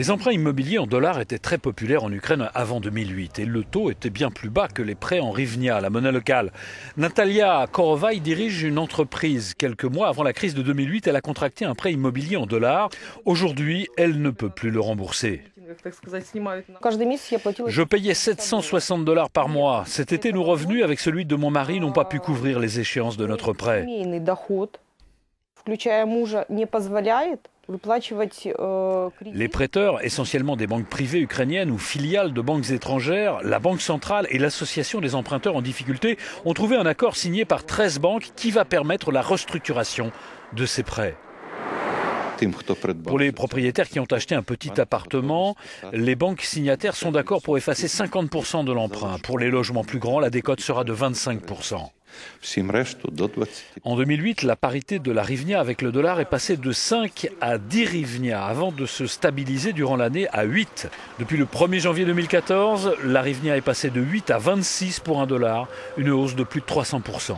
Les emprunts immobiliers en dollars étaient très populaires en Ukraine avant 2008 et le taux était bien plus bas que les prêts en hryvnia, la monnaie locale. Natalia Korovay dirige une entreprise. Quelques mois avant la crise de 2008, elle a contracté un prêt immobilier en dollars. Aujourd'hui, elle ne peut plus le rembourser. Je payais 760 $ par mois. Cet été, nos revenus avec celui de mon mari n'ont pas pu couvrir les échéances de notre prêt. Les prêteurs, essentiellement des banques privées ukrainiennes ou filiales de banques étrangères, la Banque centrale et l'Association des emprunteurs en difficulté ont trouvé un accord signé par 13 banques qui va permettre la restructuration de ces prêts. Pour les propriétaires qui ont acheté un petit appartement, les banques signataires sont d'accord pour effacer 50% de l'emprunt. Pour les logements plus grands, la décote sera de 25%. En 2008, la parité de la hryvnia avec le dollar est passée de 5 à 10 hryvnia avant de se stabiliser durant l'année à 8. Depuis le 1er janvier 2014, la hryvnia est passée de 8 à 26 pour un dollar, une hausse de plus de 300%.